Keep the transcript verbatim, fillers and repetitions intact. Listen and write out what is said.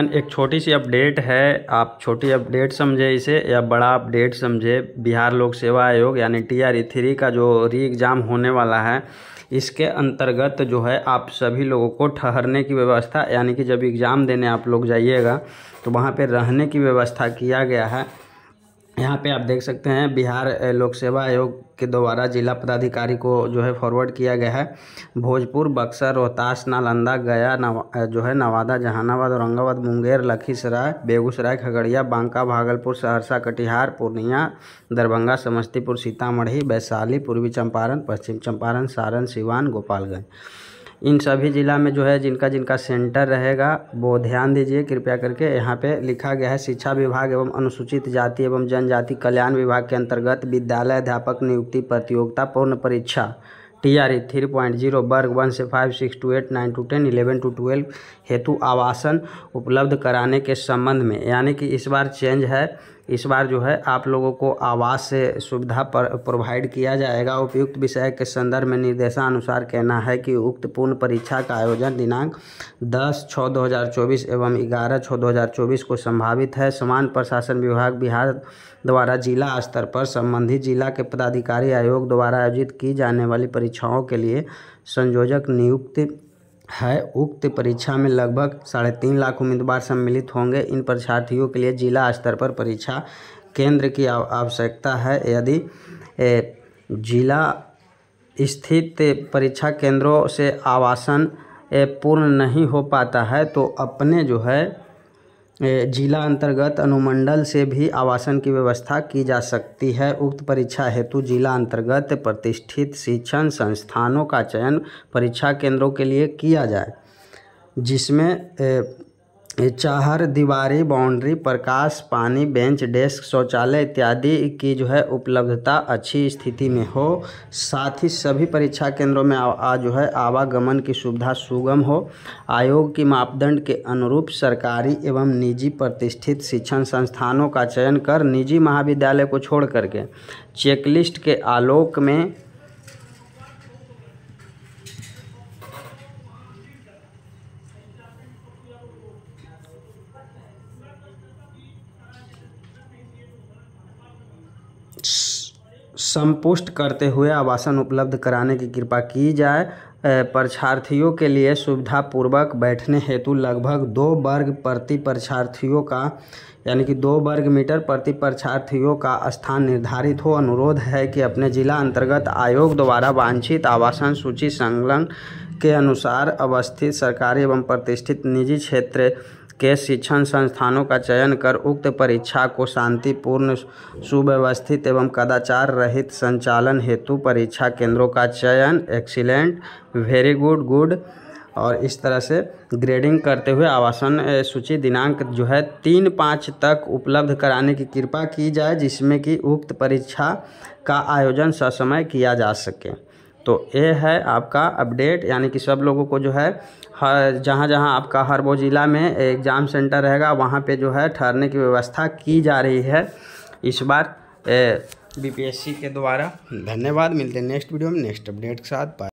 एक छोटी सी अपडेट है, आप छोटी अपडेट समझे इसे या बड़ा अपडेट समझे। बिहार लोक सेवा आयोग यानी टीआरई थ्री का जो री एग्ज़ाम होने वाला है, इसके अंतर्गत जो है आप सभी लोगों को ठहरने की व्यवस्था, यानी कि जब एग्ज़ाम देने आप लोग जाइएगा तो वहाँ पे रहने की व्यवस्था किया गया है। यहाँ पे आप देख सकते हैं बिहार लोक सेवा आयोग के द्वारा जिला पदाधिकारी को जो है फॉरवर्ड किया गया है। भोजपुर, बक्सर, रोहतास, नालंदा, गया, नवा जो है नवादा, जहानाबाद, औरंगाबाद, मुंगेर, लखीसराय, बेगूसराय, खगड़िया, बांका, भागलपुर, सहरसा, कटिहार, पूर्णिया, दरभंगा, समस्तीपुर, सीतामढ़ी, वैशाली, पूर्वी चंपारण, पश्चिम चंपारण, सारण, सीवान, गोपालगंज, इन सभी ज़िला में जो है जिनका जिनका सेंटर रहेगा वो ध्यान दीजिए कृपया करके। यहाँ पे लिखा गया है शिक्षा विभाग एवं अनुसूचित जाति एवं जनजाति कल्याण विभाग के अंतर्गत विद्यालय अध्यापक नियुक्ति प्रतियोगिता पूर्ण परीक्षा टीआरई थ्री पॉइंट जीरो वर्ग वन से five six to eight nine to ten eleven to twelve हेतु आवासन उपलब्ध कराने के संबंध में, यानी कि इस बार चेंज है। इस बार जो है आप लोगों को आवास से सुविधा पर प्रोवाइड किया जाएगा। उपयुक्त विषय के संदर्भ में निर्देशानुसार कहना है कि उक्त पूर्ण परीक्षा का आयोजन दिनांक दस छः दो हज़ार चौबीस एवं ग्यारह छः दो हज़ार चौबीस को संभावित है। समान प्रशासन विभाग बिहार द्वारा जिला स्तर पर संबंधित जिला के पदाधिकारी आयोग द्वारा आयोजित की जाने वाली परीक्षाओं के लिए संयोजक नियुक्त है। उक्त परीक्षा में लगभग साढ़े तीन लाख उम्मीदवार सम्मिलित होंगे। इन परीक्षार्थियों के लिए जिला स्तर पर परीक्षा केंद्र की आवश्यकता है। यदि जिला स्थित परीक्षा केंद्रों से आवासन पूर्ण नहीं हो पाता है तो अपने जो है जिला अंतर्गत अनुमंडल से भी आवासन की व्यवस्था की जा सकती है। उक्त परीक्षा हेतु जिला अंतर्गत प्रतिष्ठित शिक्षण संस्थानों का चयन परीक्षा केंद्रों के लिए किया जाए, जिसमें चार दीवारी बाउंड्री, प्रकाश, पानी, बेंच, डेस्क, शौचालय इत्यादि की जो है उपलब्धता अच्छी स्थिति में हो। साथ ही सभी परीक्षा केंद्रों में आज जो है आवागमन की सुविधा सुगम हो। आयोग की मापदंड के अनुरूप सरकारी एवं निजी प्रतिष्ठित शिक्षण संस्थानों का चयन कर निजी महाविद्यालय को छोड़ करके चेकलिस्ट के आलोक में संपुष्ट करते हुए आवासन उपलब्ध कराने की कृपा की जाए। परीक्षार्थियों के लिए सुविधापूर्वक बैठने हेतु लगभग दो वर्ग प्रति परीक्षार्थियों का, यानी कि दो वर्ग मीटर प्रति परीक्षार्थियों का स्थान निर्धारित हो। अनुरोध है कि अपने जिला अंतर्गत आयोग द्वारा वांछित आवासन सूची संलग्न के अनुसार अवस्थित सरकारी एवं प्रतिष्ठित निजी क्षेत्र के शिक्षण संस्थानों का चयन कर उक्त परीक्षा को शांतिपूर्ण, सुव्यवस्थित एवं कदाचार रहित संचालन हेतु परीक्षा केंद्रों का चयन एक्सीलेंट, वेरी गुड, गुड और इस तरह से ग्रेडिंग करते हुए आवासन सूची दिनांक जो है तीन पाँच तक उपलब्ध कराने की कृपा की जाए, जिसमें कि उक्त परीक्षा का आयोजन ससमय किया जा सके। तो ये है आपका अपडेट, यानी कि सब लोगों को जो है हर जहाँ जहाँ आपका हर वो ज़िला में एग्ज़ाम सेंटर रहेगा वहाँ पे जो है ठहरने की व्यवस्था की जा रही है इस बार बीपीएससी के द्वारा। धन्यवाद, मिलते हैं नेक्स्ट वीडियो में नेक्स्ट अपडेट के साथ।